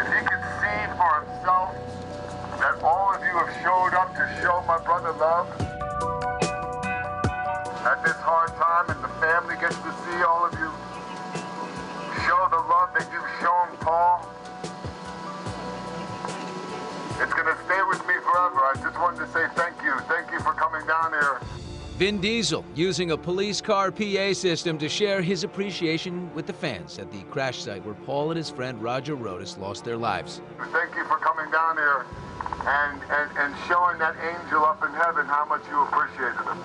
If he can see for himself that all of you have showed up to show my brother love at this hard time, and the family gets to see all of you, show the love that you've shown Paul, it's going to stay with me forever. I just wanted to say thank you. Thank you for coming down here. Vin Diesel using a police car PA system to share his appreciation with the fans at the crash site where Paul and his friend Roger Rodas lost their lives. Thank you for coming down here and showing that angel up in heaven how much you appreciated him.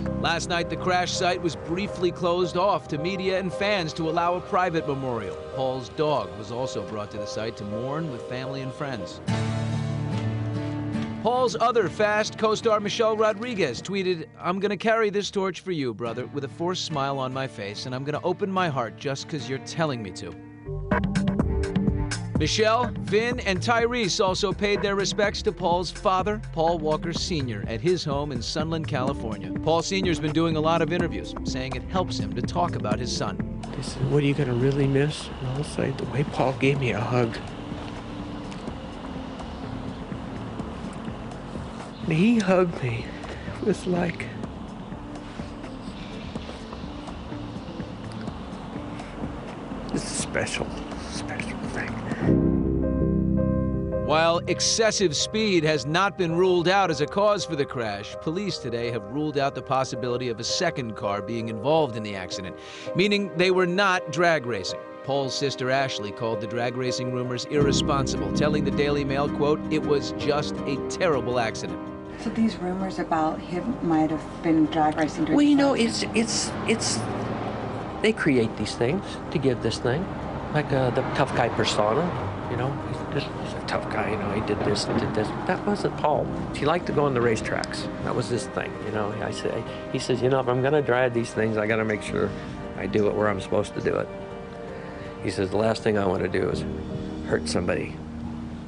Thank you. Last night, the crash site was briefly closed off to media and fans to allow a private memorial. Paul's dog was also brought to the site to mourn with family and friends. Paul's other Fast co-star Michelle Rodriguez tweeted, "I'm gonna carry this torch for you, brother, with a forced smile on my face, and I'm gonna open my heart just 'cause you're telling me to." Michelle, Vin, and Tyrese also paid their respects to Paul's father, Paul Walker Sr., at his home in Sunland, California. Paul Sr.'s been doing a lot of interviews, saying it helps him to talk about his son. He said, "What are you gonna really miss?" And I was like, the way Paul gave me a hug. And he hugged me. It was like, it's a special, special thing. While excessive speed has not been ruled out as a cause for the crash, police today have ruled out the possibility of a second car being involved in the accident, meaning they were not drag racing. Paul's sister Ashley called the drag racing rumors irresponsible, telling the Daily Mail, quote, "It was just a terrible accident." So these rumors about him might have been drag racing. Well, you know, it's they create these things to give this thing, like the tough guy persona. You know, he's a tough guy. You know, he did this, and did this. That wasn't Paul. He liked to go on the racetracks. That was his thing. You know, he says, you know, if I'm gonna drive these things, I gotta make sure I do it where I'm supposed to do it. He says, the last thing I want to do is hurt somebody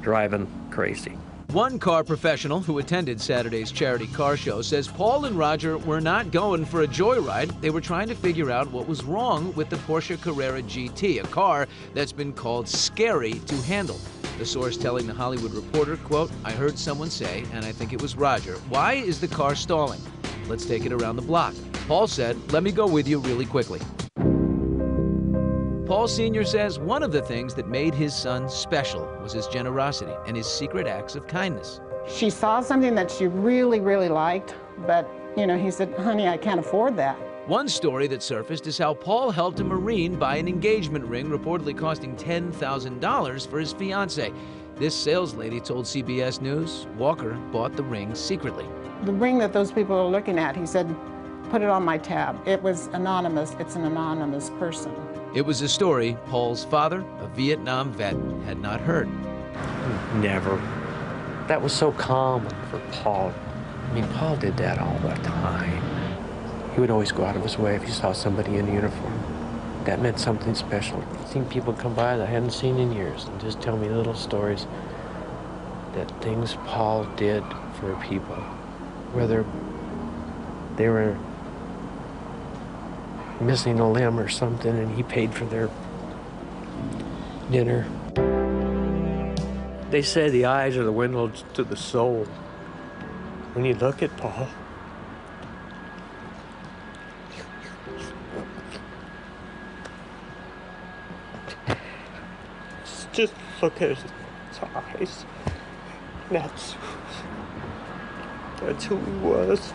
driving crazy. One car professional who attended Saturday's charity car show says Paul and Roger were not going for a joyride. They were trying to figure out what was wrong with the Porsche Carrera GT, a car that's been called scary to handle. The source telling The Hollywood Reporter, quote, "I heard someone say, and I think it was Roger, why is the car stalling? Let's take it around the block. Paul said, let me go with you really quickly." Paul Sr. says one of the things that made his son special was his generosity and his secret acts of kindness. She saw something that she really, really liked, but, you know, he said, honey, I can't afford that. One story that surfaced is how Paul helped a Marine buy an engagement ring reportedly costing $10,000 for his fiancée. This sales lady told CBS News Walker bought the ring secretly. The ring that those people are looking at, he said, put it on my tab. It was anonymous. It's an anonymous person. It was a story Paul's father, a Vietnam vet, had not heard. Never. That was so common for Paul. I mean, Paul did that all the time. He would always go out of his way if he saw somebody in uniform. That meant something special. I've seen people come by that I hadn't seen in years and just tell me little stories that things Paul did for people, whether they were missing a limb or something, and he paid for their dinner. They say the eyes are the windows to the soul. When you look at Paul, just look at his eyes. That's who he was.